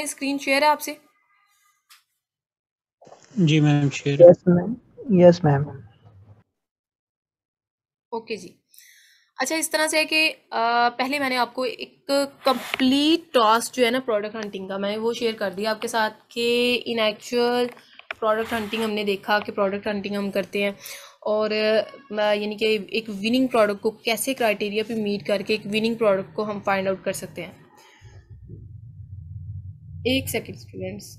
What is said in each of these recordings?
रहे हैं, screen share है आपसे? जी ma'am share. Yes ma'am, yes ma'am. Okay जी। अच्छा, इस तरह से है कि पहले मैंने आपको एक कंप्लीट टास्क जो है ना प्रोडक्ट हंटिंग का, मैंने वो शेयर कर दिया आपके साथ कि इन एक्चुअल प्रोडक्ट हंटिंग हमने देखा कि प्रोडक्ट हंटिंग हम करते हैं और यानी कि एक विनिंग प्रोडक्ट को कैसे क्राइटेरिया पे मीट करके एक विनिंग प्रोडक्ट को हम फाइंड आउट कर सकते हैं। एक सेकेंड स्टूडेंट्स।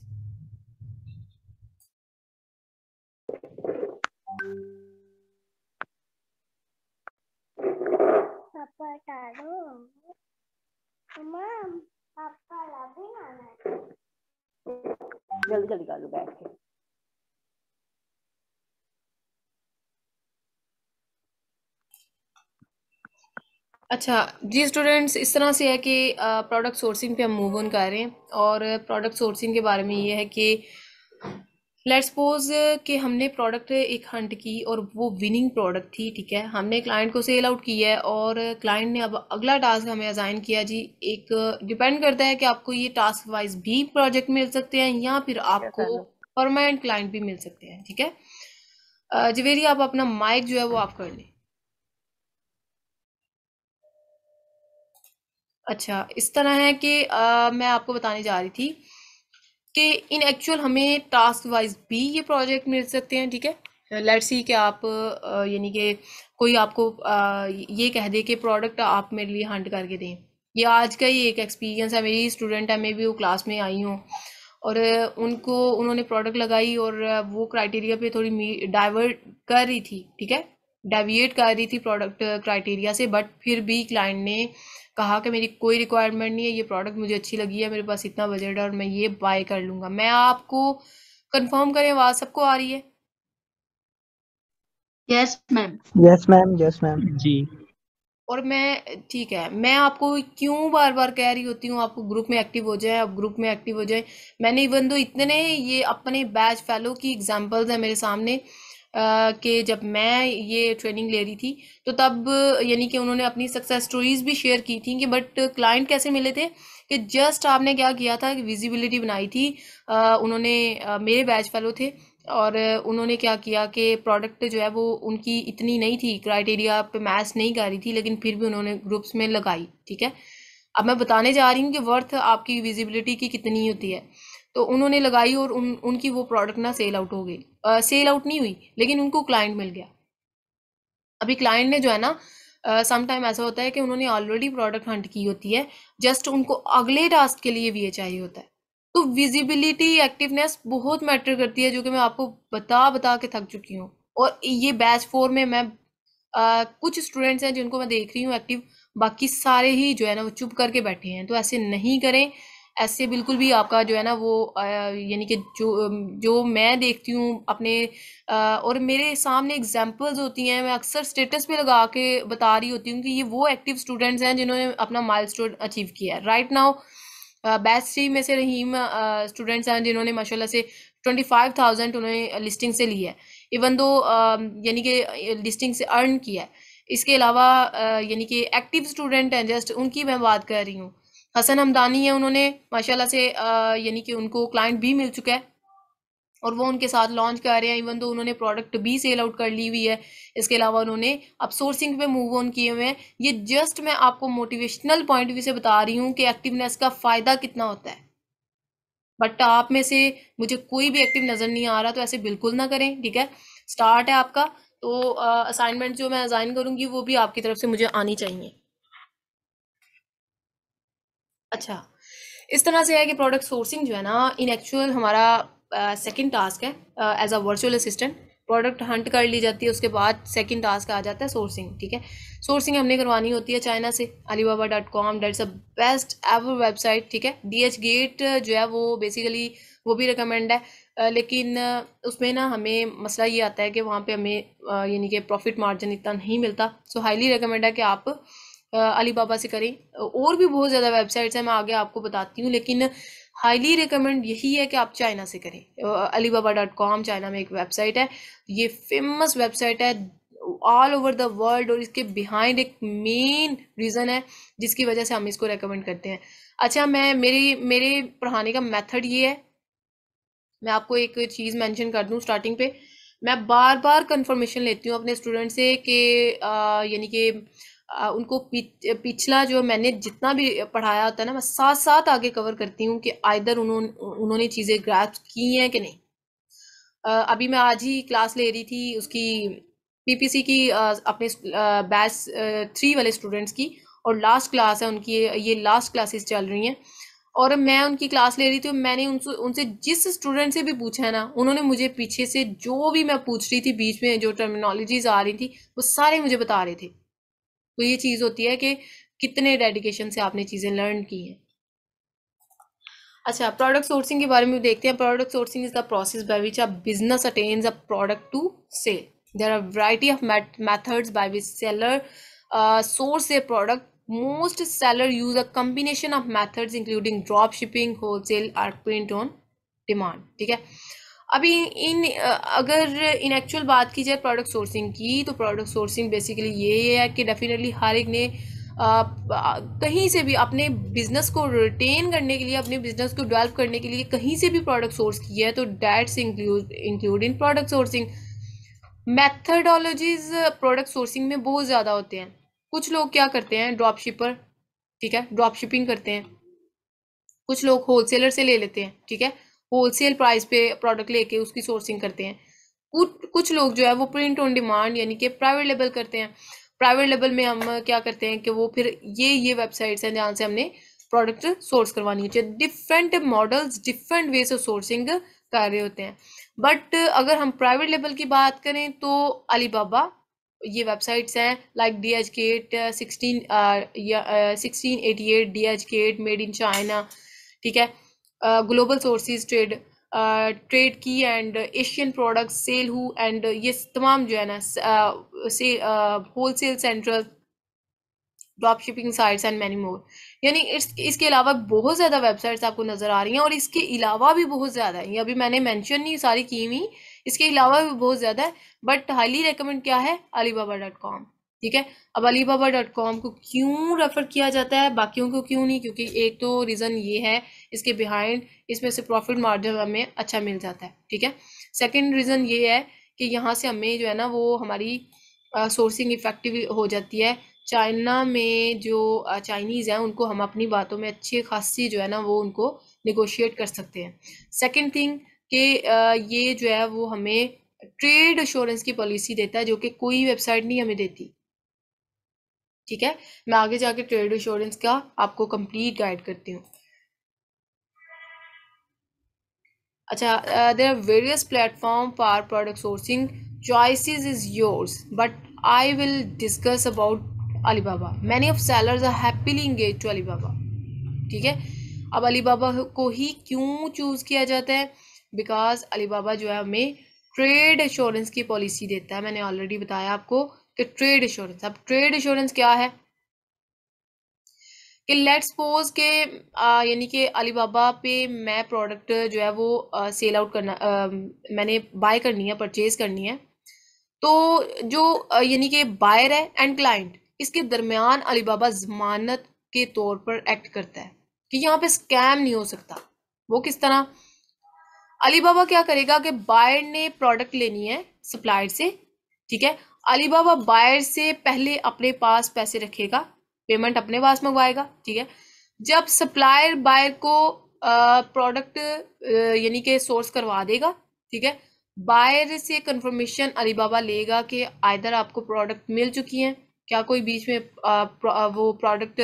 जल्दी जल्दी कर लो बैठ के। अच्छा जी स्टूडेंट्स, इस तरह से है कि प्रोडक्ट सोर्सिंग पे हम मूव ऑन कर रहे हैं और प्रोडक्ट सोर्सिंग के बारे में ये है कि लेट्स सपोज कि हमने प्रोडक्ट एक हंट की और वो विनिंग प्रोडक्ट थी, ठीक है, हमने क्लाइंट को सेल आउट किया है और क्लाइंट ने अब अगला टास्क हमें असाइन किया जी। एक डिपेंड करता है कि आपको ये टास्क वाइज भी प्रोजेक्ट मिल सकते हैं या फिर आपको परमानेंट क्लाइंट भी मिल सकते हैं, ठीक है। जवेरी आप अपना माइक जो है वो ऑफ कर लें। अच्छा, इस तरह है कि मैं आपको बताने जा रही थी कि इन एक्चुअल हमें टास्क वाइज भी ये प्रोजेक्ट मिल सकते हैं, ठीक है। लेट्स सी कि आप यानी कि कोई आपको ये कह दे कि प्रोडक्ट आप मेरे लिए हंट करके दें। ये आज का ही एक एक्सपीरियंस है, मेरी स्टूडेंट है, मैं भी वो क्लास में आई हूँ और उन्होंने प्रोडक्ट लगाई और वो क्राइटेरिया पे थोड़ी डाइवर्ट कर रही थी, ठीक है, डेविएट कर रही थी प्रोडक्ट क्राइटेरिया से, बट फिर भी क्लाइंट ने कहा कि मेरी कोई रिक्वायरमेंट नहीं है, ये प्रोडक्ट मुझे अच्छी लगी है, मेरे पास इतना बजट है और मैं ये बाय कर लूँगा। मैं आपको कंफर्म करें, आवाज़ सबको आ रही है? Yes ma'am, yes ma'am, yes ma'am जी। और मैं, ठीक है, मैं आपको क्यों बार बार कह रही होती हूँ आपको ग्रुप में एक्टिव हो जाए, आप ग्रुप में एक्टिव हो जाए। मैंने इवन दो इतने ये अपने बैच फेलो की एग्जाम्पल्स हैं मेरे सामने कि जब मैं ये ट्रेनिंग ले रही थी तो तब यानी कि उन्होंने अपनी सक्सेस स्टोरीज भी शेयर की थी कि बट क्लाइंट कैसे मिले थे कि जस्ट आपने क्या किया था कि विजिबिलिटी बनाई थी। उन्होंने मेरे बैच फेलो थे और उन्होंने क्या किया कि प्रोडक्ट जो है वो उनकी इतनी नहीं थी, क्राइटेरिया पे मैच नहीं कर रही थी, लेकिन फिर भी उन्होंने ग्रुप्स में लगाई, ठीक है। अब मैं बताने जा रही हूँ कि वर्थ आपकी विजिबिलिटी की कितनी होती है। तो उन्होंने लगाई और उनकी वो प्रोडक्ट ना सेल आउट हो गई, सेल आउट नहीं हुई लेकिन उनको क्लाइंट मिल गया। अभी क्लाइंट ने जो है ना सम टाइम ऐसा होता है कि उन्होंने ऑलरेडी प्रोडक्ट हंट की होती है, जस्ट उनको अगले टास्क के लिए वीए चाहिए होता है। तो विजिबिलिटी एक्टिवनेस बहुत मैटर करती है, जो कि मैं आपको बता बता के थक चुकी हूँ। और ये बैच 4 में मैं कुछ स्टूडेंट्स हैं जिनको मैं देख रही हूँ एक्टिव, बाकी सारे ही जो है ना वो चुप करके बैठे हैं। तो ऐसे नहीं करें, ऐसे बिल्कुल भी आपका जो है ना वो यानी कि जो मैं देखती हूँ अपने और मेरे सामने एग्जांपल्स होती हैं, मैं अक्सर स्टेटस पे लगा के बता रही होती हूँ कि ये वो एक्टिव स्टूडेंट्स हैं जिन्होंने अपना माइलस्टोन अचीव किया है। राइट नाउ बैच 3 में से रहीम स्टूडेंट्स हैं जिन्होंने माशाल्लाह से 25,000 उन्होंने लिस्टिंग से लिया है, इवन दो यानी कि लिस्टिंग से अर्न किया है। इसके अलावा यानी कि एक्टिव स्टूडेंट हैं जस्ट उनकी मैं बात कर रही हूँ। हसन हमदानी है, उन्होंने माशाल्लाह से यानी कि उनको क्लाइंट भी मिल चुका है और वो उनके साथ लॉन्च कर रहे हैं, इवन तो उन्होंने प्रोडक्ट भी सेल आउट कर ली हुई है। इसके अलावा उन्होंने अब सोर्सिंग पे मूव ऑन किए हुए हैं। ये जस्ट मैं आपको मोटिवेशनल पॉइंट व्यू से बता रही हूँ कि एक्टिवनेस का फ़ायदा कितना होता है। बट आप में से मुझे कोई भी एक्टिव नज़र नहीं आ रहा, तो ऐसे बिल्कुल ना करें, ठीक है। स्टार्ट है आपका, तो असाइनमेंट जो मैं असाइन करूँगी वो भी आपकी तरफ से मुझे आनी चाहिए। अच्छा, इस तरह से है कि प्रोडक्ट सोर्सिंग जो है ना इन एक्चुअल हमारा सेकंड टास्क है as a virtual assistant. Product hunt कर ली जाती है, उसके बाद सेकंड टास्क आ जाता है सोर्सिंग, ठीक है। सोर्सिंग हमने करवानी होती है चाइना से, alibaba.com, that's a best ever website, ठीक है। DHgate जो है वो बेसिकली वो भी रिकमेंड है, लेकिन उसमें ना हमें मसला ये आता है कि वहाँ पर हमें यानी कि प्रॉफिट मार्जिन इतना नहीं मिलता। सो हाईली रिकमेंड है कि आप अलीबाबा से करें। और भी बहुत ज़्यादा वेबसाइट्स हैं, मैं आगे आपको बताती हूँ, लेकिन हाईली रिकमेंड यही है कि आप चाइना से करें। alibaba.com चाइना में एक वेबसाइट है, ये फेमस वेबसाइट है ऑल ओवर द वर्ल्ड और इसके बिहाइंड एक मेन रीज़न है जिसकी वजह से हम इसको रेकमेंड करते हैं। अच्छा, मैं मेरे पढ़ाने का मेथड ये है, मैं आपको एक चीज़ मेंशन कर दूं स्टार्टिंग पे, मैं बार बार कंफर्मेशन लेती हूँ अपने स्टूडेंट से कि यानी कि उनको पिछला जो मैंने जितना भी पढ़ाया होता है ना, मैं साथ साथ आगे कवर करती हूँ कि आइदर उन्होंने चीज़ें ग्रैस्प की हैं कि नहीं। अभी मैं आज ही क्लास ले रही थी उसकी पीपीसी की, अपने बैच 3 वाले स्टूडेंट्स की, और लास्ट क्लास है उनकी, ये लास्ट क्लासेस चल रही हैं, और मैं उनकी क्लास ले रही थी। मैंने उनसे जिस स्टूडेंट से भी पूछा है ना, उन्होंने मुझे पीछे से जो भी मैं पूछ रही थी, बीच में जो टर्मिनोलॉजीज आ रही थी, वो सारे मुझे बता रहे थे। तो ये चीज़ होती है कि कितने डेडिकेशन से आपने चीज़ें लर्न की हैं। अच्छा, प्रोडक्ट सोर्सिंग के बारे में देखते हैं। Product sourcing is the process by which a business attains a product to sell. There are variety of methods by which seller source a product. Most sellers use a combination of methods including drop shipping, wholesale or print on demand। ठीक है, अभी अगर इन actual बात की जाए product sourcing की, तो product sourcing basically ये है कि डेफिनेटली हर एक ने कहीं से भी अपने बिजनेस को रिटेन करने के लिए, अपने बिजनेस को डेवलप करने के लिए कहीं से भी प्रोडक्ट सोर्स किया है, तो that's include in product sourcing. Methodologies product sourcing में बहुत ज़्यादा होते हैं। कुछ लोग क्या करते हैं, ड्रॉप शिपर, ठीक है, ड्रॉप शिपिंग करते हैं। कुछ लोग होलसेलर से ले लेते हैं, ठीक है, होलसेल प्राइस पे प्रोडक्ट लेके उसकी सोर्सिंग करते हैं। कुछ लोग जो है वो प्रिंट ऑन डिमांड यानी कि प्राइवेट लेबल करते हैं। प्राइवेट लेबल में हम क्या करते हैं कि वो फिर ये वेबसाइट्स हैं जहाँ से हमने प्रोडक्ट सोर्स करवानी होती है। Different models, different ways of sourcing कर रहे होते हैं। बट अगर हम प्राइवेट लेबल की बात करें तो अलीबाबा, ये वेबसाइट्स हैं like DHgate, 1688, DHgate, made in China, ठीक है, Global Sources TradeKey and Asian products, SaleHoo and, ये तमाम जो है ना Wholesale Central, drop shipping sites and many more. यानी इसके अलावा बहुत ज़्यादा वेबसाइट्स आपको नज़र आ रही हैं, और इसके अलावा भी बहुत ज़्यादा है, ये अभी मैंने मेंशन नहीं सारी की हुई, इसके अलावा भी बहुत ज़्यादा है। बट हाईली रेकमेंड क्या है, alibaba.com, ठीक है। अब alibaba.com को क्यों रेफ़र किया जाता है, बाकियों को क्यों नहीं, क्योंकि एक तो रीज़न ये है इसके बिहाइंड, इसमें से प्रॉफिट मार्जिन हमें अच्छा मिल जाता है, ठीक है। सेकेंड रीज़न ये है कि यहाँ से हमें जो है ना वो हमारी सोर्सिंग इफ़ेक्टिव हो जाती है। चाइना में जो चाइनीज़ हैं उनको हम अपनी बातों में अच्छी खासी जो है ना वो उनको नेगोशिएट कर सकते हैं। सेकेंड थिंग कि ये जो है वो हमें ट्रेड इंश्योरेंस की पॉलिसी देता है, जो कि कोई वेबसाइट नहीं हमें देती, ठीक है। मैं आगे जाके ट्रेड इंश्योरेंस का आपको कंप्लीट गाइड करती हूँ। अच्छा, there are various platform for product sourcing, choices is yours but I will discuss about Alibaba. Many of sellers are happily engage to Alibaba, ठीक है। अब अलीबाबा को ही क्यों चूज़ किया जाता है, बिकॉज अलीबाबा जो है हमें ट्रेड इंश्योरेंस की पॉलिसी देता है। मैंने ऑलरेडी बताया आपको कि ट्रेड इंश्योरेंस, अब ट्रेड इंश्योरेंस क्या है कि लेट्स सपोज के यानी कि अलीबाबा पे मैं प्रोडक्ट जो है वो सेल आउट करना, मैंने बाय करनी है, परचेज करनी है, तो जो यानी कि बायर है एंड क्लाइंट, इसके दरमियान अलीबाबा जमानत के तौर पर एक्ट करता है कि यहाँ पे स्कैम नहीं हो सकता। वो किस तरह, अलीबाबा क्या करेगा कि बायर ने प्रोडक्ट लेनी है सप्लायर से, ठीक है, अलीबाबा बायर से पहले अपने पास पैसे रखेगा, पेमेंट अपने पास मंगवाएगा, ठीक है। जब सप्लायर बायर को प्रोडक्ट यानी कि सोर्स करवा देगा, ठीक है, बायर से कंफर्मेशन अलीबाबा लेगा कि आइदर आपको प्रोडक्ट मिल चुकी हैं, क्या कोई बीच में वो प्रोडक्ट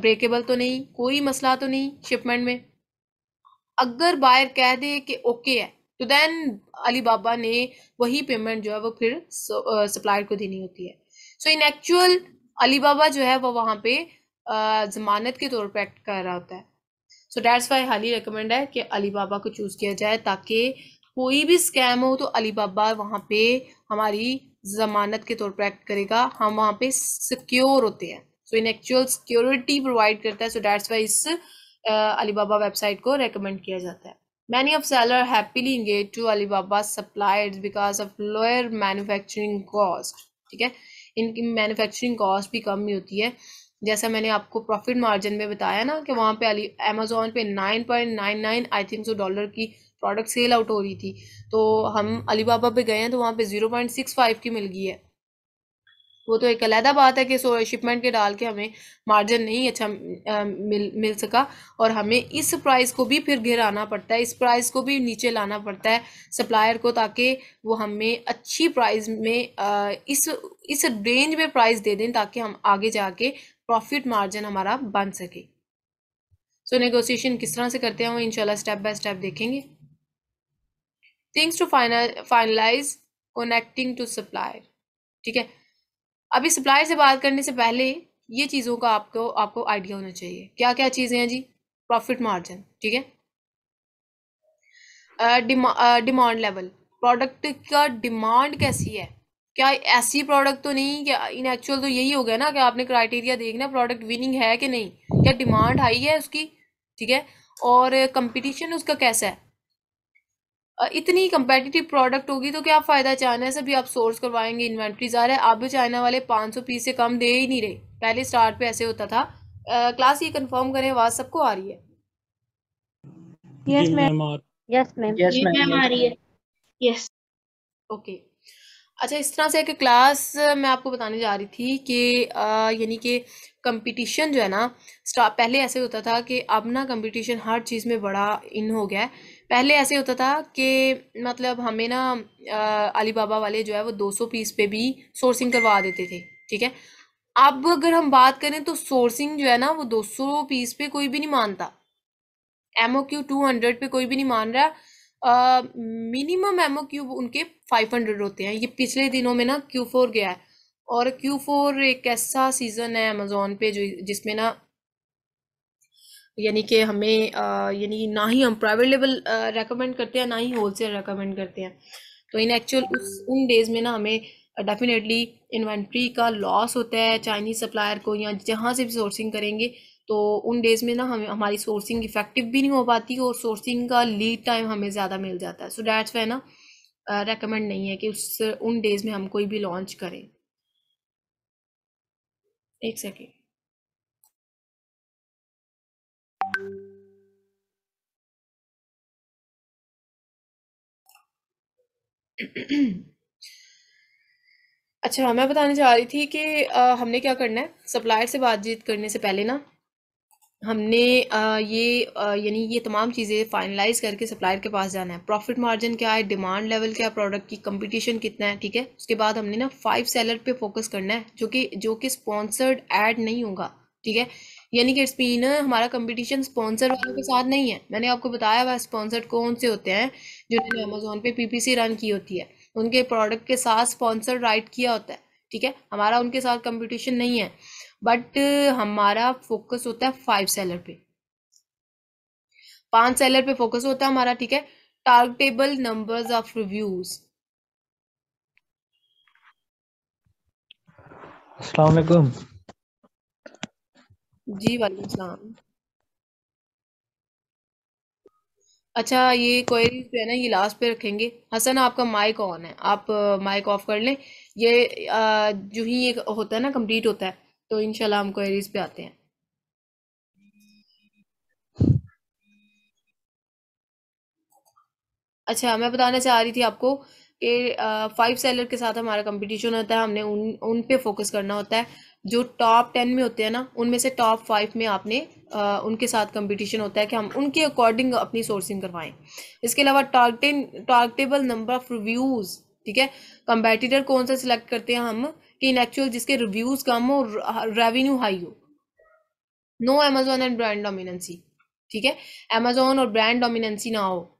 ब्रेकेबल तो नहीं, कोई मसला तो नहीं शिपमेंट में। अगर बायर कह दे कि ओके है, तो देन अलीबाबा ने वही पेमेंट जो है वो फिर सप्लायर को देनी होती है। सो इन एक्चुअल अलीबाबा जो है वो वहाँ पे जमानत के तौर पे एक्ट कर रहा होता है। So that's why highly recommend है कि अलीबाबा को चूज़ किया जाए, ताकि कोई भी स्कैम हो तो अलीबाबा वहाँ पे हमारी जमानत के तौर पर एक्ट करेगा, हम वहाँ पे सिक्योर होते हैं। So in actual security provide करता है। सो दैट्स व्हाई इस अलीबाबा वेबसाइट को रेकमेंड किया जाता है। Many of seller happily engage to Alibaba suppliers because of lower manufacturing cost, ठीक है, इनकी मैन्युफैक्चरिंग कॉस्ट भी कम ही होती है। जैसा मैंने आपको प्रॉफिट मार्जिन में बताया ना कि वहाँ पे अमेज़ॉन पे 9.99 आई थिंक सो डॉलर की प्रोडक्ट सेल आउट हो रही थी, तो हम अलीबाबा पे गए हैं तो वहाँ पे 0.65 की मिल गई है। वो तो एक अलहदा बात है कि शिपमेंट के डाल के हमें मार्जिन नहीं अच्छा मिल सका और हमें इस प्राइस को भी फिर गिराना पड़ता है, इस प्राइस को भी नीचे लाना पड़ता है सप्लायर को, ताकि वो हमें अच्छी प्राइस में इस रेंज में प्राइस दे दें ताकि हम आगे जाके प्रॉफिट मार्जिन हमारा बन सके। सो नेगोशिएशन किस तरह से करते हैं वो इंशाल्लाह स्टेप बाय स्टेप देखेंगे। Things to finalise connecting to supplier, ठीक है। अभी सप्लायर से बात करने से पहले ये चीज़ों का आपको आइडिया होना चाहिए, क्या क्या चीज़ें हैं जी। प्रॉफिट मार्जिन, ठीक है। डिमांड लेवल, प्रोडक्ट का डिमांड कैसी है, क्या ऐसी प्रोडक्ट तो नहीं, क्या इन एक्चुअल तो यही हो गया ना कि आपने क्राइटेरिया देखना प्रोडक्ट विनिंग है कि नहीं, क्या डिमांड हाई है उसकी, ठीक है, और कंपटीशन उसका कैसा है। इतनी कंपेटिटिव प्रोडक्ट होगी तो क्या फ़ायदा, चाइना से भी आप सोर्स करवाएंगे, इन्वेंट्री ज़्यादा है। आप भी चाइना वाले 500 पीस से कम दे ही नहीं रहे, पहले स्टार्ट पे ऐसे होता था। क्लास ये कंफर्म करें आवाज़ सबको आ रही है। Yes ma'am, yes ma'am, yes ma'am आ रही है, यस, ओके। अच्छा, इस तरह से कि क्लास मैं आपको बताने जा रही थी कि यानी कि कंपटीशन जो है ना, पहले ऐसे होता था कि अब ना कंपटीशन हर चीज़ में बड़ा इन हो गया है। पहले ऐसे होता था कि मतलब हमें ना अलीबाबा वाले जो है वो 200 पीस पे भी सोर्सिंग करवा देते थे, ठीक है। अब अगर हम बात करें तो सोर्सिंग जो है ना वो 200 पीस पे कोई भी नहीं मानता, MOQ 200 पे कोई भी नहीं मान रहा, मिनिमम MOQ उनके 500 होते हैं। ये पिछले दिनों में ना Q4 गया है, और Q4 एक ऐसा सीज़न है अमेज़ॉन पे जो जिसमें ना यानी कि हमें यानी ना ही हम प्राइवेट लेवल रेकमेंड करते हैं ना ही होलसेल रेकमेंड करते हैं, तो इन एक्चुअल उन डेज़ में ना हमें डेफिनेटली इन्वेंट्री का लॉस होता है चाइनीज़ सप्लायर को, या जहाँ से भी सोर्सिंग करेंगे तो उन डेज़ में ना हमें हमारी सोर्सिंग इफ़ेक्टिव भी नहीं हो पाती और सोर्सिंग का लीड टाइम हमें ज़्यादा मिल जाता है। सो डैट्स वाई ना रेकमेंड नहीं है कि उन डेज़ में हम कोई भी लॉन्च करें। एक सेकेंड, अच्छा मैं बताने जा रही थी कि हमने क्या करना है। सप्लायर से बातचीत करने से पहले ना हमने ये तमाम चीज़ें फाइनलाइज करके सप्लायर के पास जाना है। प्रॉफिट मार्जिन क्या है, डिमांड लेवल क्या है, प्रोडक्ट की कंपटीशन कितना है, ठीक है। उसके बाद हमने ना 5 सेलर पे फोकस करना है जो कि स्पॉन्सर्ड एड नहीं होगा, ठीक है। यानी कि इट्स बीन हमारा कंपटीशन स्पॉन्सर वालों के साथ नहीं है। मैंने आपको बताया हुआ स्पॉन्सर्ड कौन से होते हैं, जिन्होंने अमेज़ॉन पे PPC रन की होती है, उनके प्रोडक्ट के साथ स्पॉन्सर राइट किया होता है, ठीक है। हमारा उनके साथ कंपटीशन नहीं है, बट हमारा फोकस होता है 5 सेलर पे, 5 सेलर पे फोकस होता है हमारा, ठीक है। Targetable numbers of reviews. अस्सलाम वालेकुम जी। वालेकुम सलाम। अच्छा, ये क्वेरीज जो है ना ये लास्ट पे रखेंगे। हसन, आपका माइक ऑन है, आप माइक ऑफ कर लें। ये जो ही एक होता है ना कंप्लीट होता है तो इंशाल्लाह हम क्वेरीज पे आते हैं। अच्छा, मैं बताना चाह रही थी आपको कि 5 सेलर के साथ हमारा कंपटीशन होता है, हमने उन पे फोकस करना होता है। जो टॉप 10 में होते हैं ना, उनमें से टॉप 5 में आपने उनके साथ कंपटीशन होता है कि हम उनके अकॉर्डिंग अपनी सोर्सिंग करवाएं। इसके अलावा टारगेटेबल नंबर ऑफ रिव्यूज़, ठीक है। कंपेटिटर कौन सा सिलेक्ट करते हैं हम कि इन एक्चुअल जिसके रिव्यूज़ कम हो, रेवेन्यू हाई हो। No Amazon and brand dominancy, ठीक है। अमेज़ॉन और ब्रांड डोमिनेंसी ना हो,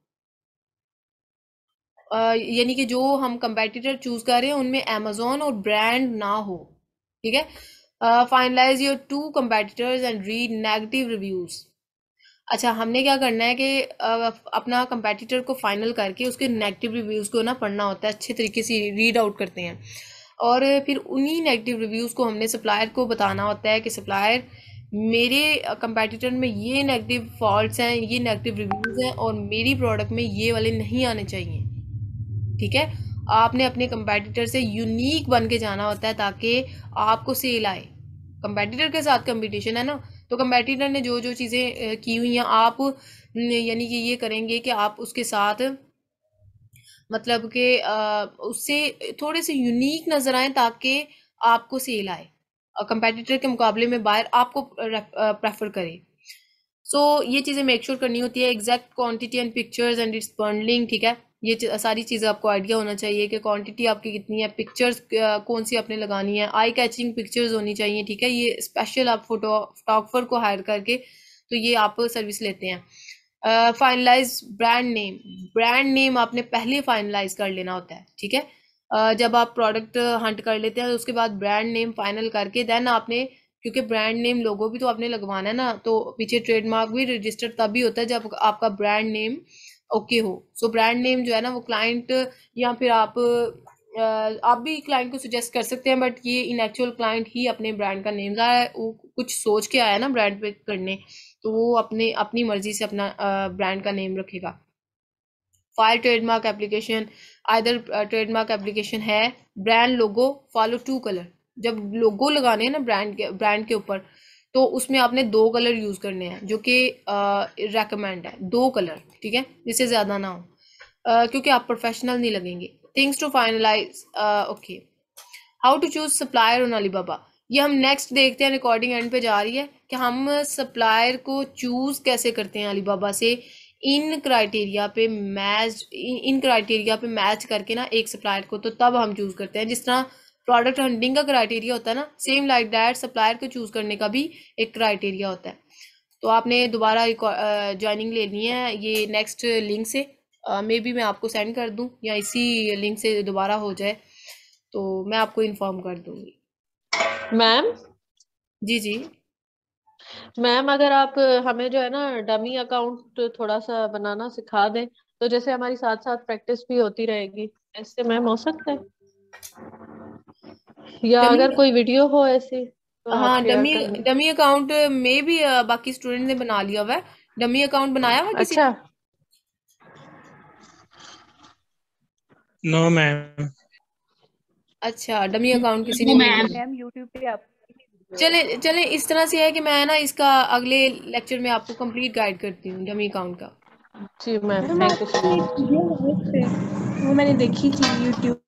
यानी कि जो हम कंपेटिटर चूज कर रहे हैं उनमें अमेज़ॉन और ब्रांड ना हो, ठीक है। Finalise your 2 competitors and read negative reviews. अच्छा, हमने क्या करना है कि अपना कंपेटिटर को फाइनल करके उसके नेगेटिव रिव्यूज़ को ना पढ़ना होता है, अच्छे तरीके से रीड आउट करते हैं, और फिर उन्हीं नेगेटिव रिव्यूज़ को हमने सप्लायर को बताना होता है कि सप्लायर मेरे कंपेटिटर में ये नेगेटिव फॉल्ट्स हैं, ये नेगेटिव रिव्यूज़ हैं, और मेरी प्रोडक्ट में ये वाले नहीं आने चाहिए, ठीक है। आपने अपने कंपेटिटर से यूनिक बन के जाना होता है ताकि आपको सेल आए। कंपेटिटर के साथ कंपटीशन है ना, तो कंपेटिटर ने जो जो चीज़ें की हुई हैं आप यानी कि ये करेंगे कि आप उसके साथ मतलब कि उससे थोड़े से यूनिक नज़र आए ताकि आपको सेल आए, कंपेटिटर के मुकाबले में बायर आपको प्रेफर करे। सो ये चीज़ें मेक श्योर करनी होती है, exact quantity and pictures and its bundling, ठीक है, ये सारी चीज़ें आपको आइडिया होना चाहिए कि क्वांटिटी आपकी कितनी है, पिक्चर्स कौन सी आपने लगानी है, आई कैचिंग पिक्चर्स होनी चाहिए, ठीक है, ये स्पेशल आप फोटोग्राफर को हायर करके तो ये आप सर्विस लेते हैं। Finalise brand name, brand name आपने पहले फाइनलाइज कर लेना होता है, ठीक है, जब आप प्रोडक्ट हंट कर लेते हैं तो उसके बाद ब्रांड नेम फाइनल करके दैन आपने, क्योंकि ब्रांड नेम लोगो भी तो आपने लगवाना है ना, तो पीछे ट्रेडमार्क भी रजिस्टर्ड तभी होता है जब आपका ब्रांड नेम ओके हो। सो ब्रांड नेम जो है ना वो क्लाइंट या फिर आप भी क्लाइंट को सजेस्ट कर सकते हैं, बट ये इन एक्चुअल क्लाइंट ही अपने ब्रांड का नेम लाया है, वो कुछ सोच के आया ना ब्रांड पे करने, तो वो अपने अपनी मर्जी से अपना ब्रांड का नेम रखेगा। File trademark application, either trademark application है, brand logo, follow to colour, जब लोगो लगाने हैं ना ब्रांड के ऊपर तो उसमें आपने 2 कलर यूज़ करने हैं जो कि रेकमेंड है, 2 कलर, ठीक है, जिससे ज़्यादा ना हो क्योंकि आप प्रोफेशनल नहीं लगेंगे। Things to finalise, okay, how to choose supplier on Alibaba, ये हम नेक्स्ट देखते हैं, रिकॉर्डिंग एंड पे जा रही है कि हम सप्लायर को चूज़ कैसे करते हैं अलीबाबा से, इन क्राइटेरिया पे मैच करके ना एक सप्लायर को, तो तब हम चूज़ करते हैं। जिस तरह प्रोडक्ट हंटिंग का क्राइटेरिया होता है ना, सेम लाइक दैट सप्लायर को चूज़ करने का भी एक क्राइटेरिया होता है। तो आपने दोबारा ज्वाइनिंग लेनी है ये नेक्स्ट लिंक से, मे बी मैं आपको सेंड कर दूँ या इसी लिंक से दोबारा हो जाए तो मैं आपको इन्फॉर्म कर दूँगी। मैम जी जी मैम, अगर आप हमें जो है ना डमी अकाउंट थोड़ा सा बनाना सिखा दें तो जैसे हमारी साथ साथ प्रैक्टिस भी होती रहेगी, ऐसे मैम हो सकता है, या अगर कोई वीडियो हो ऐसी तो हाँ, डमी अकाउंट में भी बाकी स्टूडेंट ने बना लिया हुआ है, डमी अकाउंट बनाया हुआ किसी? अच्छा, नो मैम। अच्छा, डमी अकाउंट किसी ने मैम यूट्यूब पे आप चले इस तरह से है कि मैं ना इसका अगले लेक्चर में आपको कंप्लीट गाइड करती हूँ डमी अकाउंट का। जी मैम, थैंक यू। वो मैंने देखी थी यूट्यूब